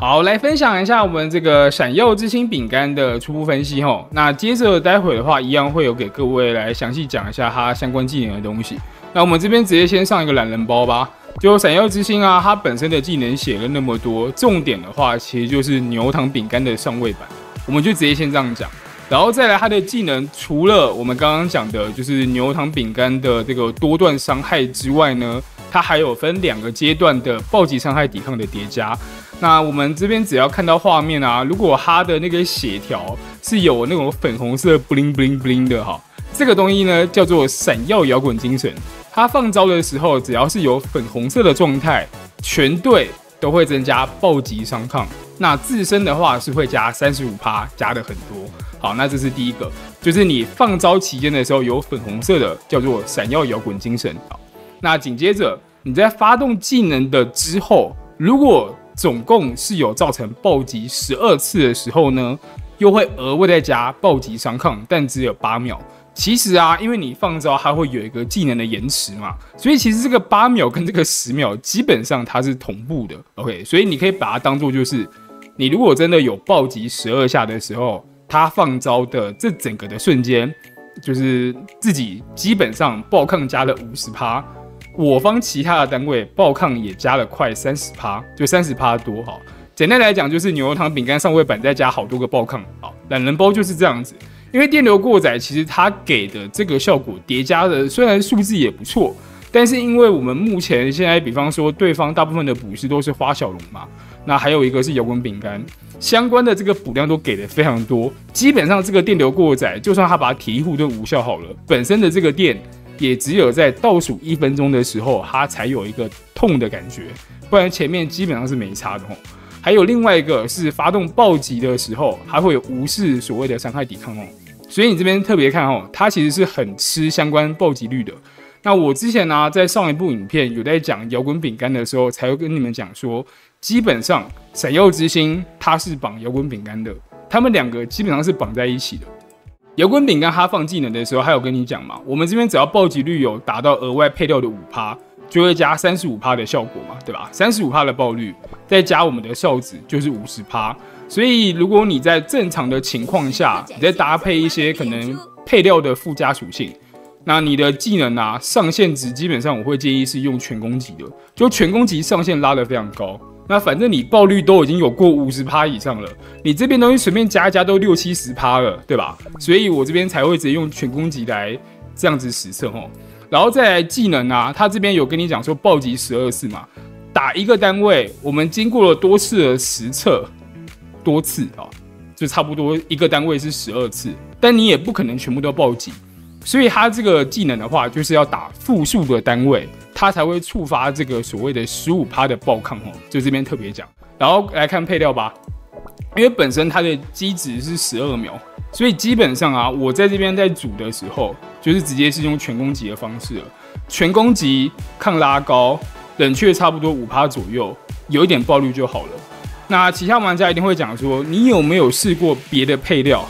好，来分享一下我们这个闪耀之星饼干的初步分析吼。那接着待会的话，一样会有给各位来详细讲一下它相关技能的东西。那我们这边直接先上一个懒人包吧。就闪耀之星啊，它本身的技能写了那么多，重点的话其实就是牛糖饼干的上位版，我们就直接先这样讲。然后再来它的技能，除了我们刚刚讲的，就是牛糖饼干的这个多段伤害之外呢，它还有分2个阶段的暴击伤害抵抗的叠加。 那我们这边只要看到画面啊，如果它的那个血条是有那种粉红色 bling bling bling 的哈，这个东西呢叫做闪耀摇滚精神。它放招的时候，只要是有粉红色的状态，全队都会增加暴击伤抗。那自身的话是会加 35%， 加的很多。好，那这是第一个，就是你放招期间的时候有粉红色的，叫做闪耀摇滚精神。好，那紧接着你在发动技能的之后，如果 总共是有造成暴击12次的时候呢，又会额外再加暴击伤抗，但只有8秒。其实啊，因为你放招它会有一个技能的延迟嘛，所以其实这个8秒跟这个10秒基本上它是同步的。OK， 所以你可以把它当做就是，你如果真的有暴击12下的时候，它放招的这整个的瞬间，就是自己基本上暴抗加了50%。 我方其他的单位暴抗也加了快30%，就30%多哈。简单来讲，就是牛油糖饼干上位版再加好多个暴抗啊。懒人包就是这样子，因为电流过载其实它给的这个效果叠加的虽然数字也不错，但是因为我们目前现在，比方说对方大部分的补师都是花小龙嘛，那还有一个是摇滚饼干相关的这个补量都给的非常多，基本上这个电流过载，就算它把体力护盾无效好了，本身的这个电 也只有在倒数1分钟的时候，它才有一个痛的感觉，不然前面基本上是没差的吼。还有另外一个是发动暴击的时候，它会有无视所谓的伤害抵抗哦。所以你这边特别看哦，它其实是很吃相关暴击率的。那我之前呢，在上一部影片有在讲摇滚饼干的时候，才会跟你们讲说，基本上闪耀之星它是绑摇滚饼干的，它们2个基本上是绑在一起的。 摇滚饼干它放技能的时候，还有跟你讲嘛，我们这边只要暴击率有达到额外配料的5%，就会加35%的效果嘛，对吧？35%的暴率，再加我们的效值就是50%。所以如果你在正常的情况下，你再搭配一些可能配料的附加属性，那你的技能啊上限值基本上我会建议是用全攻击的，就全攻击上限拉得非常高。 那反正你暴率都已经有过50%以上了，你这边东西随便加一加都60-70%了，对吧？所以我这边才会直接用全攻击来这样子实测哦。然后再来技能啊，他这边有跟你讲说暴击12次嘛，打一个单位，我们经过了多次的实测，多次啊，就差不多一个单位是12次，但你也不可能全部都暴击，所以他这个技能的话，就是要打复数的单位， 它才会触发这个所谓的15%的暴抗哦，就这边特别讲。然后来看配料吧，因为本身它的基值是12秒，所以基本上啊，我在这边在煮的时候，就是直接是用全攻击的方式了。全攻击抗拉高，冷却差不多5%左右，有一点暴率就好了。那其他玩家一定会讲说，你有没有试过别的配料？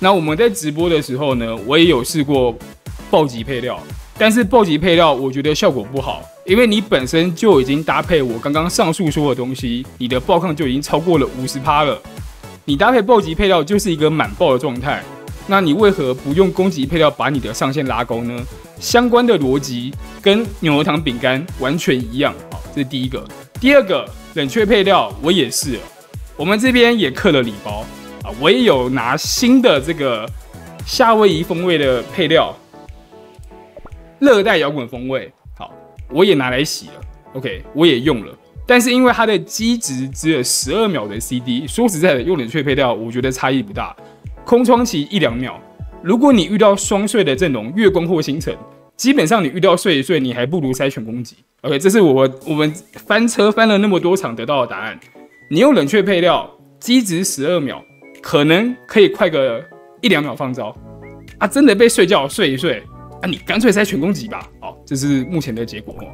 那我们在直播的时候呢，我也有试过暴击配料。 但是暴击配料，我觉得效果不好，因为你本身就已经搭配我刚刚上述说的东西，你的暴抗就已经超过了50%了。你搭配暴击配料就是一个满爆的状态，那你为何不用攻击配料把你的上限拉高呢？相关的逻辑跟牛油糖饼干完全一样。好，这是第一个。第二个，冷却配料我也是，我们这边也刻了礼包啊，我也有拿新的这个夏威夷风味的配料。 热带摇滚风味，好，我也拿来洗了 ，OK， 我也用了，但是因为它的基值只有12秒的 CD， 说实在的，用冷却配料我觉得差异不大，空窗期1-2秒。如果你遇到双碎的阵容，月光或星辰，基本上你遇到碎一碎，你还不如塞全攻击 ，OK， 这是我们翻车翻了那么多场得到的答案。你用冷却配料，基值12秒，可能可以快个1-2秒放招，啊，真的被睡觉睡一睡。 啊，你干脆塞全攻击吧！好，这是目前的结果哦。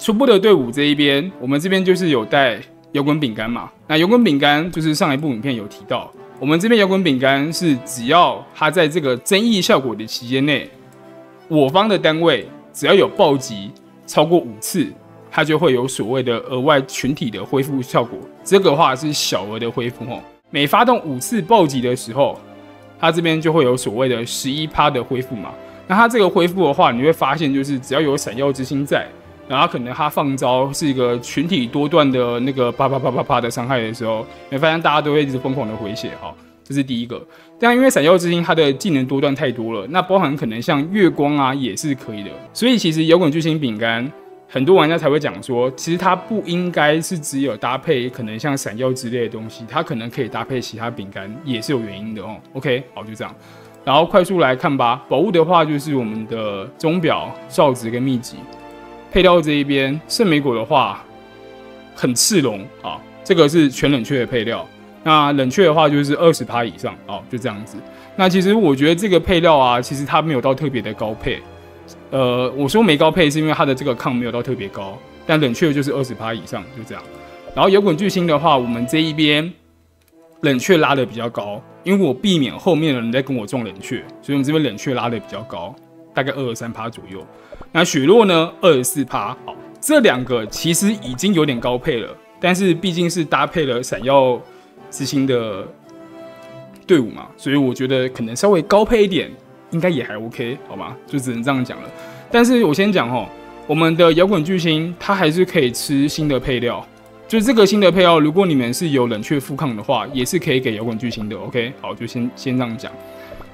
初步的队伍这一边，我们这边就是有带摇滚饼干嘛？那摇滚饼干就是上一部影片有提到，我们这边摇滚饼干是只要它在这个增益效果的期间内，我方的单位只要有暴击超过5次，它就会有所谓的额外群体的恢复效果。这个的话是小额的恢复哦。每发动5次暴击的时候，它这边就会有所谓的11%的恢复嘛。那它这个恢复的话，你会发现就是只要有闪耀之心在，然后可能它放招是一个群体多段的那个啪啪啪的伤害的时候，你会发现大家都会一直疯狂的回血哈。 这是第一个，但因为闪耀之心它的技能多段太多了，那包含可能像月光啊也是可以的，所以其实摇滚巨星饼干很多玩家才会讲说，其实它不应该是只有搭配可能像闪耀之类的东西，它可能可以搭配其他饼干也是有原因的哦。OK， 好就这样，然后快速来看吧。宝物的话就是我们的钟表、哨子跟秘籍，配到这一边圣美果的话很赤龙啊，这个是全冷却的配料。 那冷却的话就是20%以上哦，就这样子。那其实我觉得这个配料啊，其实它没有到特别的高配。我说没高配是因为它的这个抗没有到特别高，但冷却就是20%以上，就这样。然后摇滚巨星的话，我们这一边冷却拉的比较高，因为我避免后面的人在跟我撞冷却，所以我们这边冷却拉的比较高，大概23%左右。那雪落呢，24%。好，这两个其实已经有点高配了，但是毕竟是搭配了闪耀。 之星的队伍嘛，所以我觉得可能稍微高配一点，应该也还 OK， 好吗？就只能这样讲了。但是我先讲哦，我们的摇滚巨星它还是可以吃新的配料，就这个新的配料，如果你们是有冷却复抗的话，也是可以给摇滚巨星的。OK， 好，就先这样讲，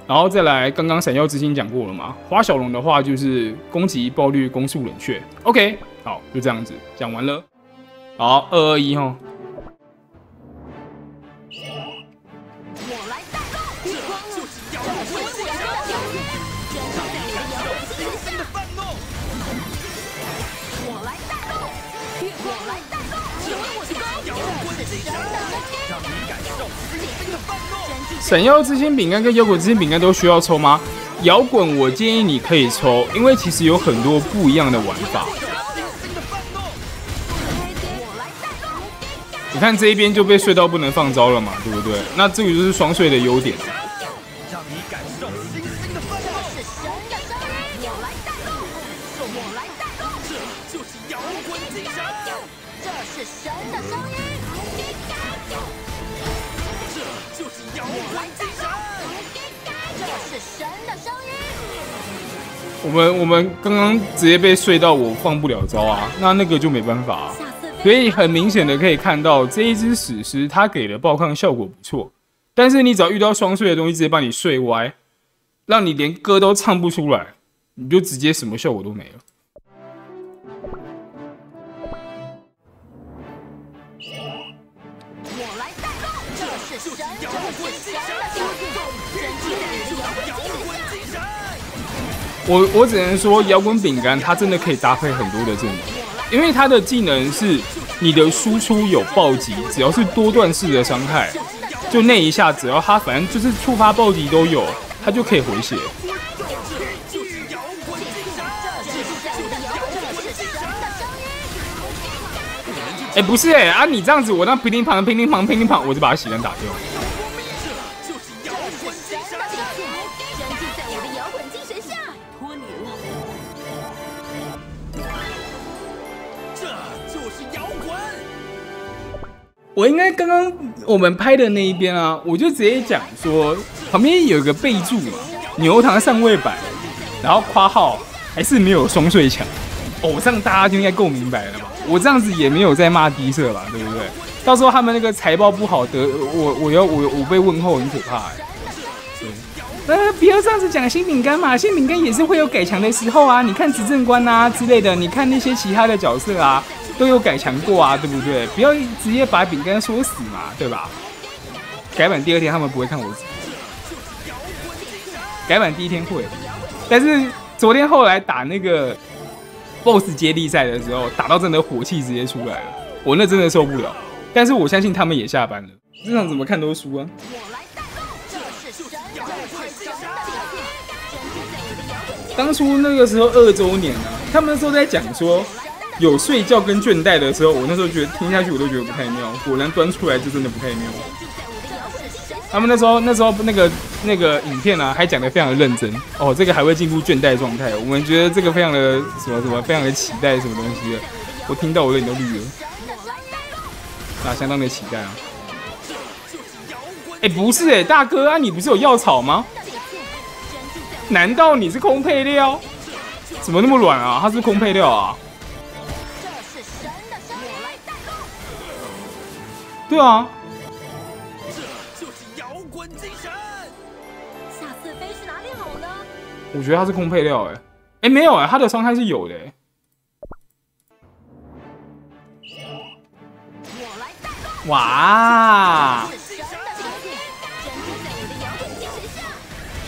然后再来刚刚闪耀之星讲过了嘛，花小龙的话就是攻击、爆率、攻速、冷却。OK， 好，就这样子讲完了。好，221哦。 闪耀之心饼干跟摇滚之心饼干都需要抽吗？摇滚我建议你可以抽，因为其实有很多不一样的玩法。你看这一边就被睡到不能放招了嘛，对不对？那这个就是双睡的优点。 我们刚刚直接被睡到，我放不了招啊，那个就没办法啊。所以很明显的可以看到，这一只史诗它给的爆抗效果不错，但是你只要遇到双睡的东西，直接把你睡歪，让你连歌都唱不出来，你就直接什么效果都没了。 我只能说，摇滚饼干它真的可以搭配很多的技能，因为它的技能是你的输出有暴击，只要是多段式的伤害，就那一下，只要它反正就是触发暴击都有，它就可以回血。哎，不是哎、啊，你这样子，我那乒乒乓，我就把它血量打掉。 我应该刚刚我们拍的那一边啊，我就直接讲说，旁边有一个备注嘛，牛堂上位版，然后括号还是没有双睡强，哦，这样大家就应该够明白了吧？我这样子也没有在骂低社吧，对不对？到时候他们那个财报不好得我被问候很可怕哎、欸。不要这样子讲新饼干嘛，新饼干也是会有改强的时候啊，你看执政官啊之类的，你看那些其他的角色啊。 都有改强过啊，对不对？不要直接把饼干说死嘛，对吧？改版第2天他们不会看我直播，改版第1天会，但是昨天后来打那个 BOSS 接力赛的时候，打到真的火气直接出来了，我那真的受不了。但是我相信他们也下班了，这场怎么看都输啊。 当初那个时候2周年啊，他们都在讲说。 有睡觉跟倦怠的时候，我那时候觉得听下去我都觉得不太妙，果然端出来就真的不太妙。他们那时候那个影片啊，还讲得非常的认真哦，这个还会进入倦怠状态，我们觉得这个非常的什么非常的期待什么东西的。我听到我的脸都绿了，那相当的期待啊！哎，不是哎，大哥啊，你不是有药草吗？难道你是空配料？怎么那么软啊？他是空配料啊？对啊。 我觉得他是空配料哎、欸，哎、欸、没有哎、欸，他的伤害是有的、欸。哇！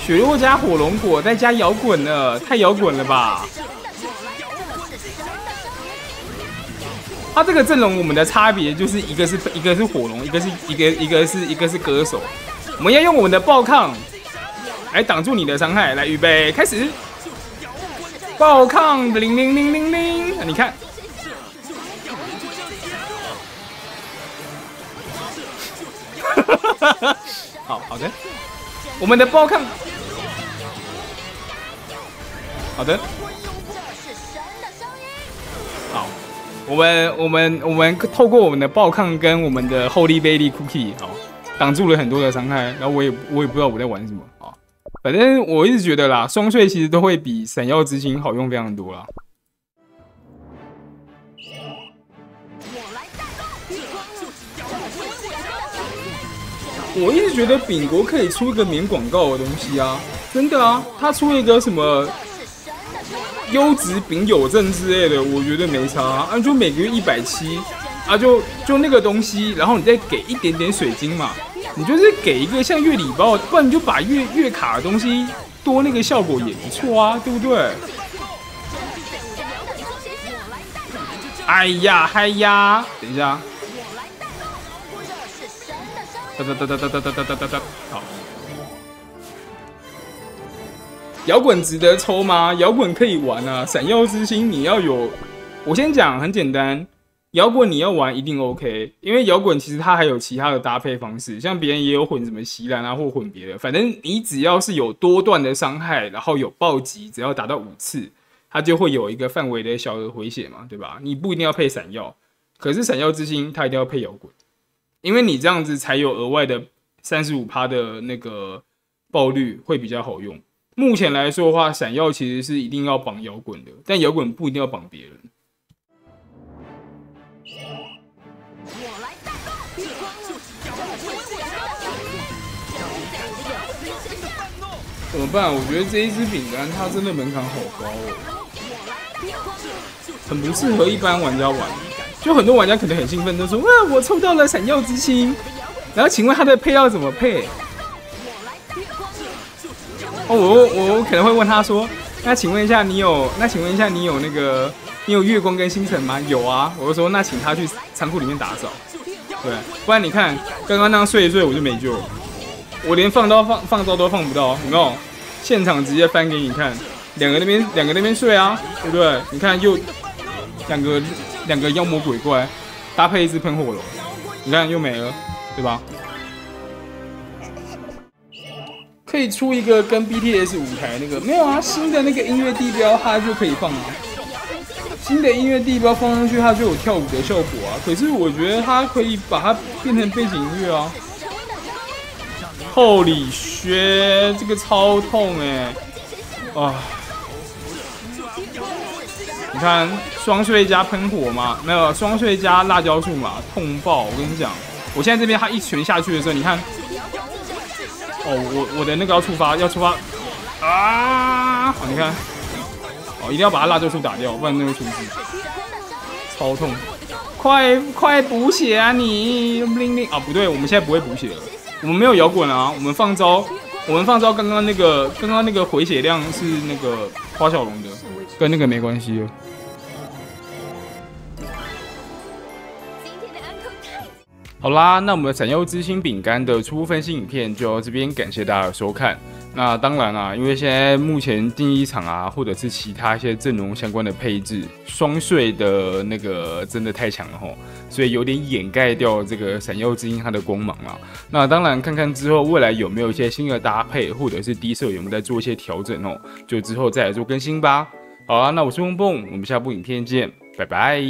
雪落加火龙果再加摇滚了，太摇滚了吧！他这个阵容我们的差别就是一个是火龙，一个是歌手，我们要用我们的暴抗。 来挡住你的伤害，来预备开始，爆抗零零零零零，你看，好的，我们的爆抗，好的，好，我们透过我们的爆抗跟我们的 Holy Baby Cookie 好，挡住了很多的伤害，然后我也不知道我在玩什么啊。 反正我一直觉得啦，双碎其实都会比闪耀之星好用非常多啦。我一直觉得丙国可以出一个免广告的东西啊，真的啊，他出一个什么优质丙友证之类的，我觉得没差啊，啊就每个月170啊，就那个东西，然后你再给一点点水晶嘛。 你就是给一个像月礼包，不然你就把月卡的东西多那个效果也不错啊，对不对？哎呀嗨呀，等一下，哒哒哒，好。摇滚值得抽吗？摇滚可以玩啊，闪耀之星你要有，我先讲很简单。 摇滚你要玩一定 OK， 因为摇滚其实它还有其他的搭配方式，像别人也有混什么席兰啊，或混别的，反正你只要是有多段的伤害，然后有暴击，只要打到5次，它就会有一个范围的小额回血嘛，对吧？你不一定要配闪耀，可是闪耀之星它一定要配摇滚，因为你这样子才有额外的35%的那个爆率会比较好用。目前来说的话，闪耀其实是一定要绑摇滚的，但摇滚不一定要绑别人。 怎么办？我觉得这一支饼干它真的门槛好高哦，很不适合一般玩家玩。就很多玩家可能很兴奋，都说哇，我抽到了闪耀之星。然后请问它的配料怎么配？哦，我可能会问他说，那请问一下你有那个你有月光跟星辰吗？有啊，我就说那请他去仓库里面打扫，对，不然你看刚刚那样睡一睡我就没救了。 我连放招都放不到，有没有？现场直接翻给你看，两个那边睡啊，对不对？你看又两个妖魔鬼怪，搭配一只喷火龙，你看又没了，对吧？可以出一个跟 BTS 舞台那个没有啊，新的那个音乐地标它就可以放啊，新的音乐地标放上去它就有跳舞的效果啊。可是我觉得它可以把它变成背景音乐啊。 厚里靴，这个超痛哎、欸！啊，你看双碎加喷火嘛，没有双碎加辣椒树嘛，痛爆！我跟你讲，我现在这边他一拳下去的时候，你看，哦，我的那个要触发啊！好，你看，哦，一定要把他辣椒树打掉，不然那个出事，超痛！快补血啊你！啊，不对，我们现在不会补血了。 我们没有摇滚啊，我们放招，刚刚那个回血量是那个花小龙的，跟那个没关系了。好啦，那我们闪耀之星饼干的初步分析影片就到这边，感谢大家的收看。那当然啊，因为现在目前竞技场啊，或者是其他一些阵容相关的配置，双碎的那个真的太强了吼。 所以有点掩盖掉这个闪耀之星它的光芒啦。那当然，看看之后未来有没有一些新的搭配，或者是低设有没有在做一些调整哦，就之后再来做更新吧。好啦，那我是蹦蹦，我们下部影片见，拜拜。